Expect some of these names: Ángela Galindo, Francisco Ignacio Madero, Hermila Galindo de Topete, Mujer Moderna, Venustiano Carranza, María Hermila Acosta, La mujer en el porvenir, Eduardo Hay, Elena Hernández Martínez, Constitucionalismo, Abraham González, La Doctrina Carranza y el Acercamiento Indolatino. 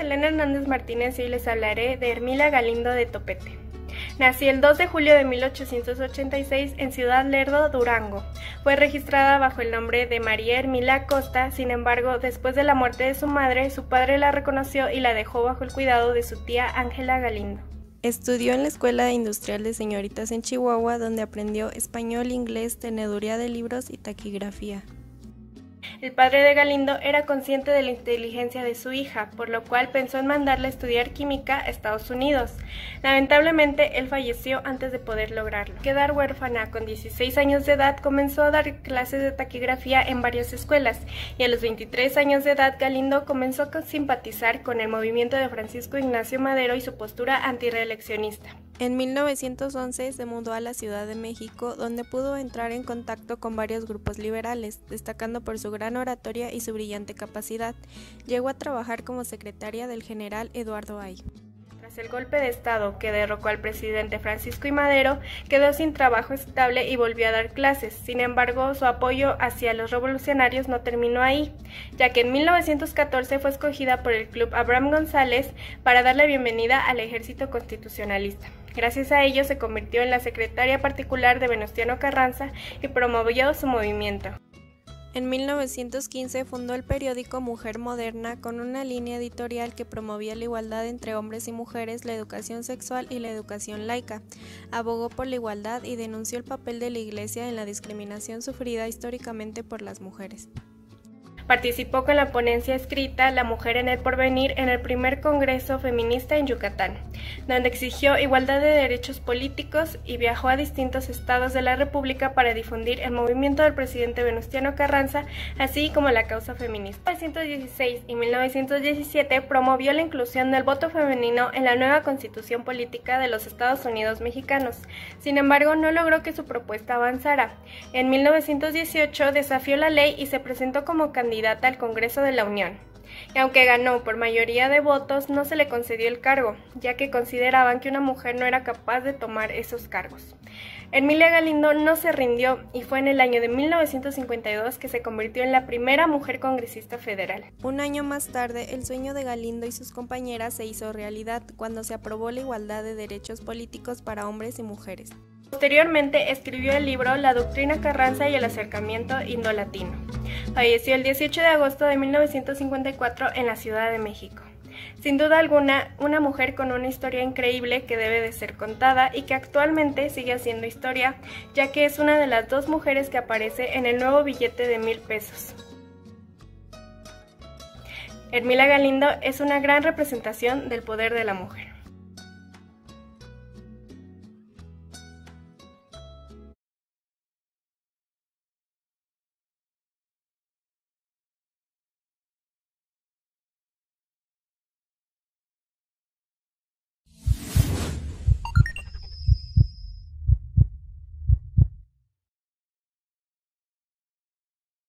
Elena Hernández Martínez y les hablaré de Hermila Galindo de Topete. Nací el 2 de julio de 1886 en Ciudad Lerdo, Durango. Fue registrada bajo el nombre de María Hermila Acosta, sin embargo, después de la muerte de su madre, su padre la reconoció y la dejó bajo el cuidado de su tía Ángela Galindo. Estudió en la Escuela Industrial de Señoritas en Chihuahua, donde aprendió español, inglés, teneduría de libros y taquigrafía. El padre de Galindo era consciente de la inteligencia de su hija, por lo cual pensó en mandarla a estudiar química a Estados Unidos. Lamentablemente, él falleció antes de poder lograrlo. Quedar huérfana con 16 años de edad, comenzó a dar clases de taquigrafía en varias escuelas, y a los 23 años de edad Galindo comenzó a simpatizar con el movimiento de Francisco Ignacio Madero y su postura antireeleccionista. En 1911 se mudó a la Ciudad de México, donde pudo entrar en contacto con varios grupos liberales, destacando por su gran oratoria y su brillante capacidad. Llegó a trabajar como secretaria del general Eduardo Hay. Tras el golpe de Estado que derrocó al presidente Francisco I. Madero, quedó sin trabajo estable y volvió a dar clases. Sin embargo, su apoyo hacia los revolucionarios no terminó ahí, ya que en 1914 fue escogida por el club Abraham González para dar la bienvenida al ejército constitucionalista. Gracias a ello se convirtió en la secretaria particular de Venustiano Carranza y promovió su movimiento. En 1915 fundó el periódico Mujer Moderna con una línea editorial que promovía la igualdad entre hombres y mujeres, la educación sexual y la educación laica. Abogó por la igualdad y denunció el papel de la Iglesia en la discriminación sufrida históricamente por las mujeres. Participó con la ponencia escrita La mujer en el porvenir en el primer Congreso Feminista en Yucatán, donde exigió igualdad de derechos políticos y viajó a distintos estados de la República para difundir el movimiento del presidente Venustiano Carranza, así como la causa feminista. En 1916 y 1917 promovió la inclusión del voto femenino en la nueva Constitución Política de los Estados Unidos Mexicanos. Sin embargo, no logró que su propuesta avanzara. En 1918 desafió la ley y se presentó como candidata al Congreso de la Unión, y aunque ganó por mayoría de votos, no se le concedió el cargo, ya que consideraban que una mujer no era capaz de tomar esos cargos. Hermila Galindo no se rindió y fue en el año de 1952 que se convirtió en la primera mujer congresista federal. Un año más tarde, el sueño de Galindo y sus compañeras se hizo realidad cuando se aprobó la igualdad de derechos políticos para hombres y mujeres. Posteriormente escribió el libro La Doctrina Carranza y el Acercamiento Indolatino. Falleció el 18 de agosto de 1954 en la Ciudad de México. Sin duda alguna, una mujer con una historia increíble que debe de ser contada y que actualmente sigue haciendo historia, ya que es una de las dos mujeres que aparece en el nuevo billete de 1000 pesos. Hermila Galindo es una gran representación del poder de la mujer.